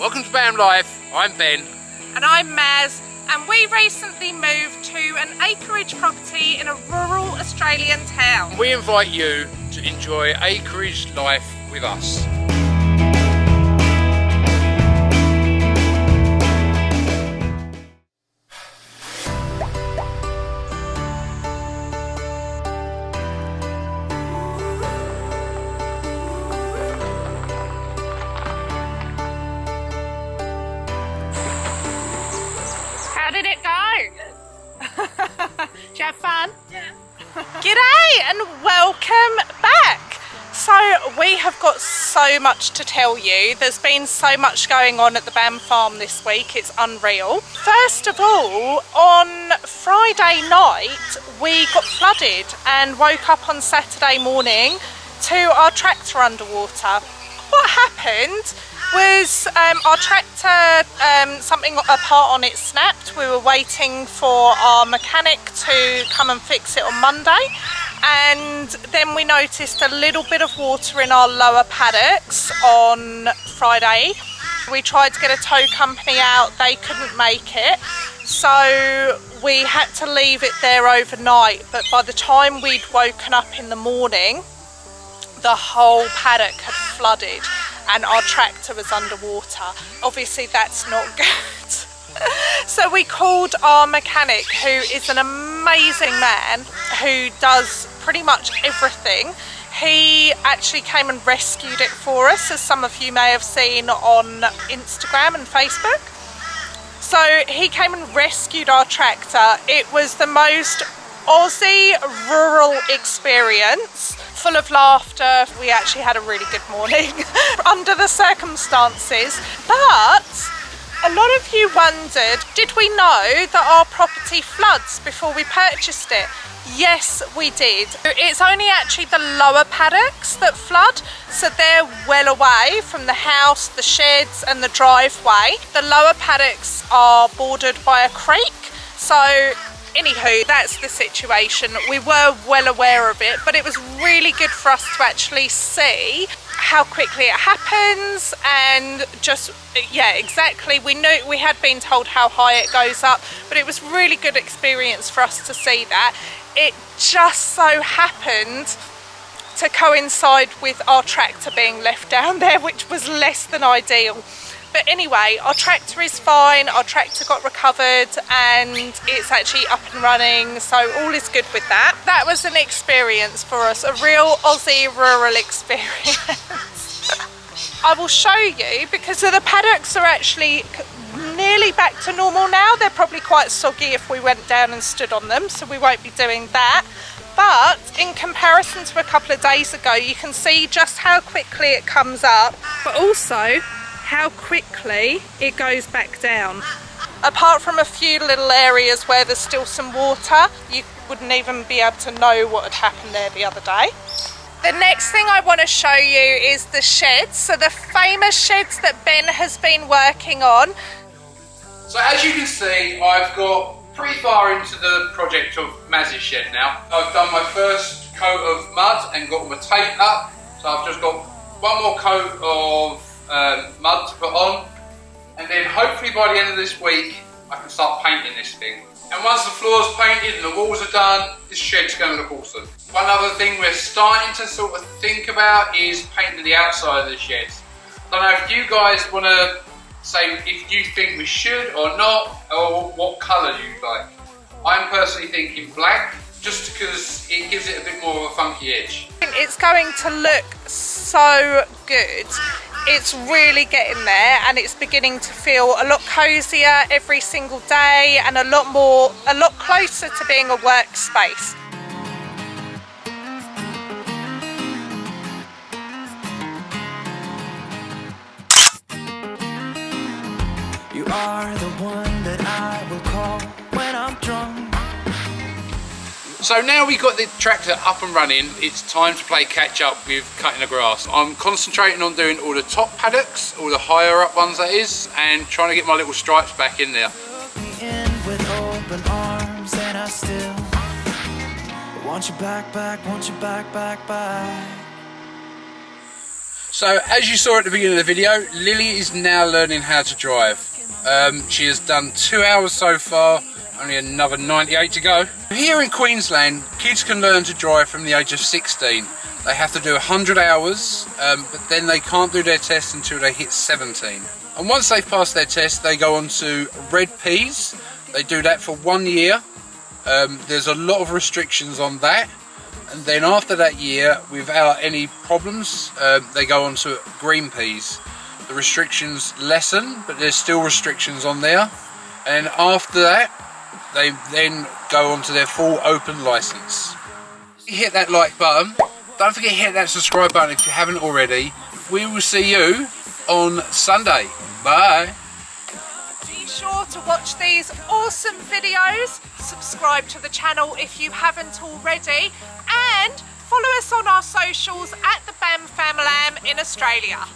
Welcome to BAM Life, I'm Ben. And I'm Maz, and we recently moved to an acreage property in a rural Australian town. We invite you to enjoy acreage life with us. How did it go? Did you have fun? Yeah. G'day and welcome back. So we have got so much to tell you. There's been so much going on at the BAM farm this week, it's unreal. First of all, on Friday night we got flooded and woke up on Saturday morning to our tractor underwater. What happened was our tractor, something, a part on it snapped. We were waiting for our mechanic to come and fix it on Monday, and then we noticed a little bit of water in our lower paddocks on Friday. We tried to get a tow company out, they couldn't make it, so we had to leave it there overnight. But by the time we'd woken up in the morning, the whole paddock had flooded and our tractor was underwater. Obviously that's not good. So we called our mechanic, who is an amazing man who does pretty much everything. He actually came and rescued it for us, as some of you may have seen on Instagram and Facebook. So he came and rescued our tractor. It was the most Aussie rural experience, full of laughter. We actually had a really good morning under the circumstances. But a lot of you wondered, did we know that our property floods before we purchased it? Yes, we did. It's only actually the lower paddocks that flood, so they're well away from the house, the sheds and the driveway. The lower paddocks are bordered by a creek, so anywho, that's the situation. We were well aware of it, but it was really good for us to actually see how quickly it happens. And just, yeah, exactly, we knew, we had been told how high it goes up, but it was really good experience for us to see that. It just so happened to coincide with our tractor being left down there, which was less than ideal. But anyway, our tractor is fine, our tractor got recovered and it's actually up and running, so all is good with that. That was an experience for us, a real Aussie rural experience. I will show you, because the paddocks are actually nearly back to normal now. They're probably quite soggy if we went down and stood on them, so we won't be doing that. But in comparison to a couple of days ago, you can see just how quickly it comes up, but also how quickly it goes back down. Apart from a few little areas where there's still some water, you wouldn't even be able to know what had happened there the other day. The next thing I want to show you is the sheds, so the famous sheds that Ben has been working on. So as you can see, I've got pretty far into the project of Maz's shed now. I've done my first coat of mud and got my tape up, so I've just got one more coat of mud to put on, and then hopefully by the end of this week I can start painting this thing. And once the floor's painted and the walls are done, this shed's going to look awesome. One other thing we're starting to sort of think about is painting the outside of the sheds. I don't know if you guys want to say if you think we should or not, or what colour you'd like. I'm personally thinking black, just because it gives it a bit more of a funky edge. It's going to look so good. It's really getting there and it's beginning to feel a lot cozier every single day and a lot closer to being a workspace. You are the one that I will call when I'm drunk. So now we've got the tractor up and running, it's time to play catch up with cutting the grass. I'm concentrating on doing all the top paddocks, all the higher up ones that is, and trying to get my little stripes back in there. So as you saw at the beginning of the video, Lily is now learning how to drive. She has done 2 hours so far, only another 98 to go. Here in Queensland, kids can learn to drive from the age of 16. They have to do 100 hours, but then they can't do their test until they hit 17. And once they've passed their test, they go on to Red P's. They do that for 1 year. There's a lot of restrictions on that. And then after that year, without any problems, they go on to Green P's. The restrictions lessen, but there's still restrictions on there. And after that, they then go on to their full open license. Hit that like button. Don't forget to hit that subscribe button if you haven't already. We will see you on Sunday. Bye. Be sure to watch these awesome videos. Subscribe to the channel if you haven't already. And follow us on our socials at the BAM Familam in Australia.